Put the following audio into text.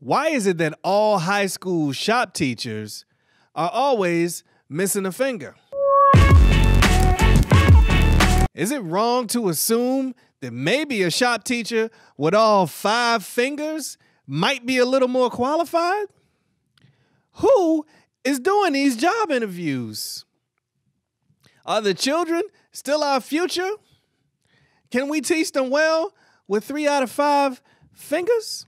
Why is it that all high school shop teachers are always missing a finger? Is it wrong to assume that maybe a shop teacher with all 5 fingers might be a little more qualified? Who is doing these job interviews? Are the children still our future? Can we teach them well with 3 out of 5 fingers?